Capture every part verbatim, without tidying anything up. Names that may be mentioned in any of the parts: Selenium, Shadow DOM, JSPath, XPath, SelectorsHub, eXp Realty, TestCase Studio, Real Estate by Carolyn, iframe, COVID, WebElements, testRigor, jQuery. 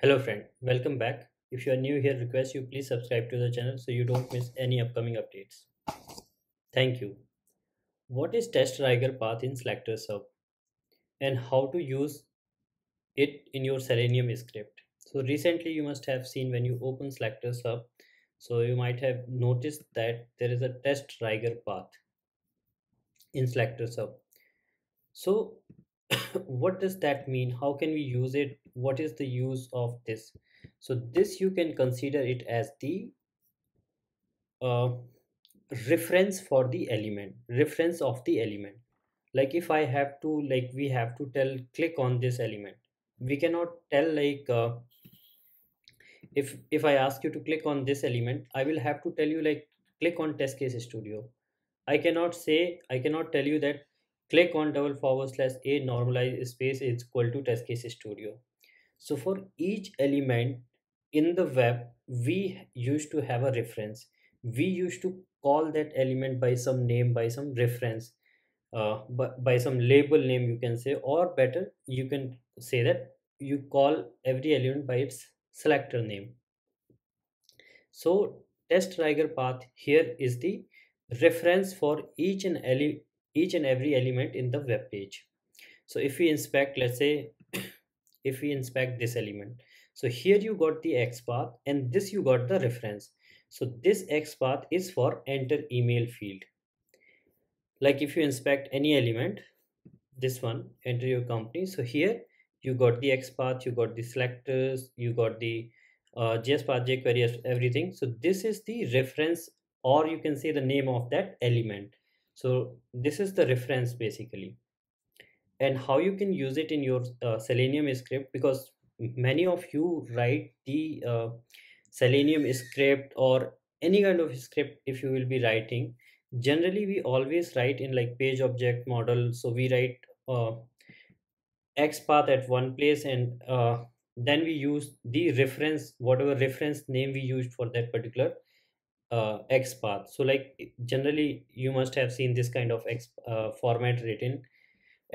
Hello friend, welcome back. If you are new here, request you please subscribe to the channel so you don't miss any upcoming updates. Thank you. What is testRigor path in SelectorsHub and how to use it in your Selenium script? So recently you must have seen when you open SelectorsHub, so you might have noticed that there is a testRigor path in SelectorsHub. So what does that mean? How can we use it? What is the use of this? So this you can consider it as the uh, reference for the element, reference of the element. Like if I have to, like we have to tell click on this element, we cannot tell like uh, if if I ask you to click on this element, I will have to tell you like click on test case studio. I cannot say, I cannot tell you that click on double forward slash a normalized space is equal to test case studio. So for each element in the web, we used to have a reference. We used to call that element by some name, by some reference, uh, but by some label name you can say, or better, you can say that you call every element by its selector name. So testRigor path here is the reference for each and element. Each and every element in the web page. So if we inspect, let's say if we inspect this element, so here you got the XPath and this you got the reference. So this XPath is for enter email field. Like if you inspect any element, this one, enter your company, so here you got the XPath, you got the selectors, you got the uh, JSPath, jQuery, everything. So this is the reference, or you can say the name of that element. So this is the reference basically, and how you can use it in your uh, Selenium script, because many of you write the uh, Selenium script or any kind of script. If you will be writing, generally we always write in like page object model. So we write uh, XPath at one place, and uh, then we use the reference, whatever reference name we used for that particular Uh, XPath. So like generally you must have seen this kind of X uh, format written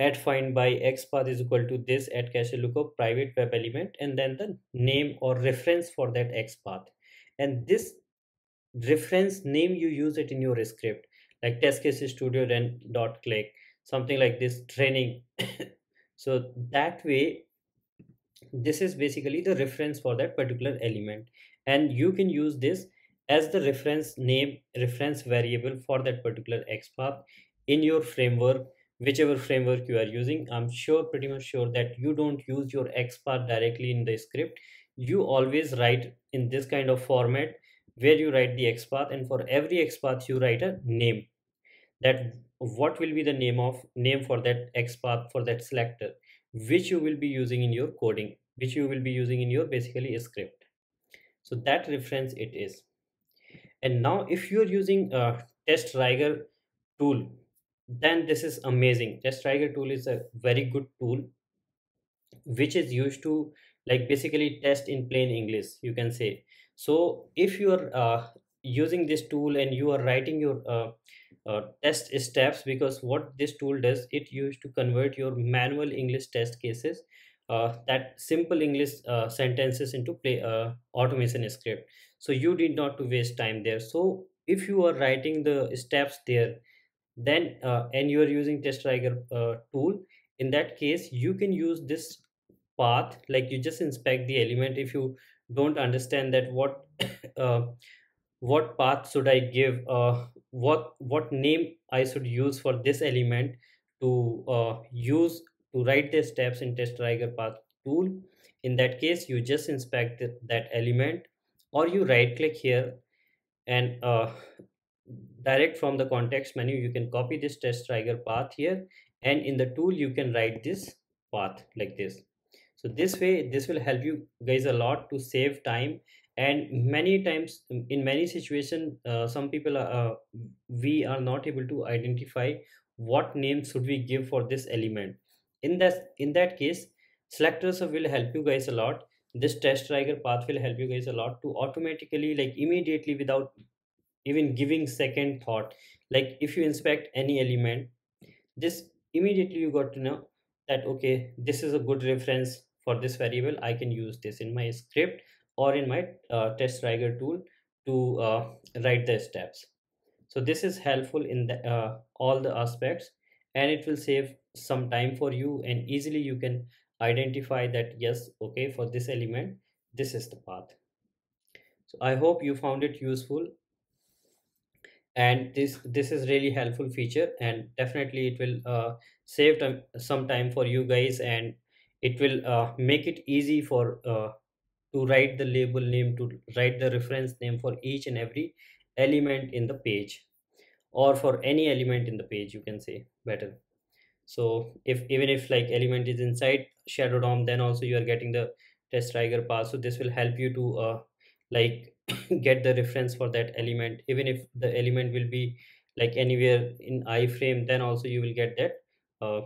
at find by XPath is equal to this at cache lookup private web element, and then the name or reference for that XPath, and this reference name you use it in your script, like test case studio then dot click, something like this, training. So that way this is basically the reference for that particular element, and you can use this as the reference name, reference variable for that particular XPath in your framework, whichever framework you are using. I'm sure, pretty much sure that you don't use your XPath directly in the script. You always write in this kind of format where you write the XPath, and for every XPath you write a name, that what will be the name of name for that XPath, for that selector, which you will be using in your coding, which you will be using in your basically script. So that reference it is. And now if you're using a testRigor tool, then this is amazing. testRigor tool is a very good tool which is used to like basically test in plain English, you can say. So if you're uh, using this tool and you are writing your uh, uh, test steps, because what this tool does, it used to convert your manual English test cases, Uh, that simple English uh, sentences into play uh, automation script. So you did not to waste time there. So if you are writing the steps there, then uh, and you are using testRigor uh, tool, in that case you can use this path. Like you just inspect the element. If you don't understand that what uh, what path should I give, uh, what what name I should use for this element to uh, use to write the steps in testRigor path tool, in that case you just inspect the, that element, or you right click here and uh, direct from the context menu you can copy this testRigor path here, and in the tool you can write this path like this. So this way this will help you guys a lot to save time, and many times in many situations uh, some people are, uh, we are not able to identify what name should we give for this element. In that, in that case, SelectorsHub will help you guys a lot. This testRigor path will help you guys a lot to automatically, like immediately, without even giving second thought. Like if you inspect any element, this immediately you got to know that okay, this is a good reference for this variable, I can use this in my script or in my uh, testRigor tool to uh, write the steps. So this is helpful in the, uh, all the aspects, and it will save some time for you, and easily you can identify that, yes, okay, for this element, this is the path. So I hope you found it useful, and this this is really helpful feature, and definitely it will uh, save time, some time for you guys, and it will uh, make it easy for uh, to write the label name, to write the reference name for each and every element in the page, or for any element in the page, you can say better. So if even if like element is inside Shadow D O M, then also you are getting the testRigor path. So this will help you to uh, like get the reference for that element. Even if the element will be like anywhere in iframe, then also you will get that uh,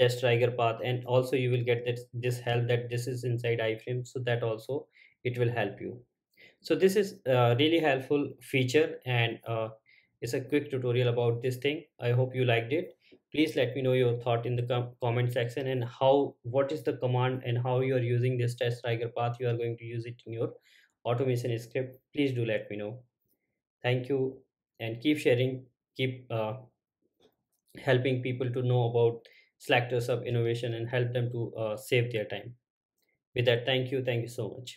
testRigor path, and also you will get that this help that this is inside iframe. So that also it will help you. So this is a really helpful feature, and uh, it's a quick tutorial about this thing. I hope you liked it. Please let me know your thought in the com comment section, and how what is the command and how you are using this testRigor path. You are going to use it in your automation script. Please do let me know. Thank you, and keep sharing, keep uh, helping people to know about SelectorsHub innovation and help them to uh, save their time. With that, thank you. Thank you so much.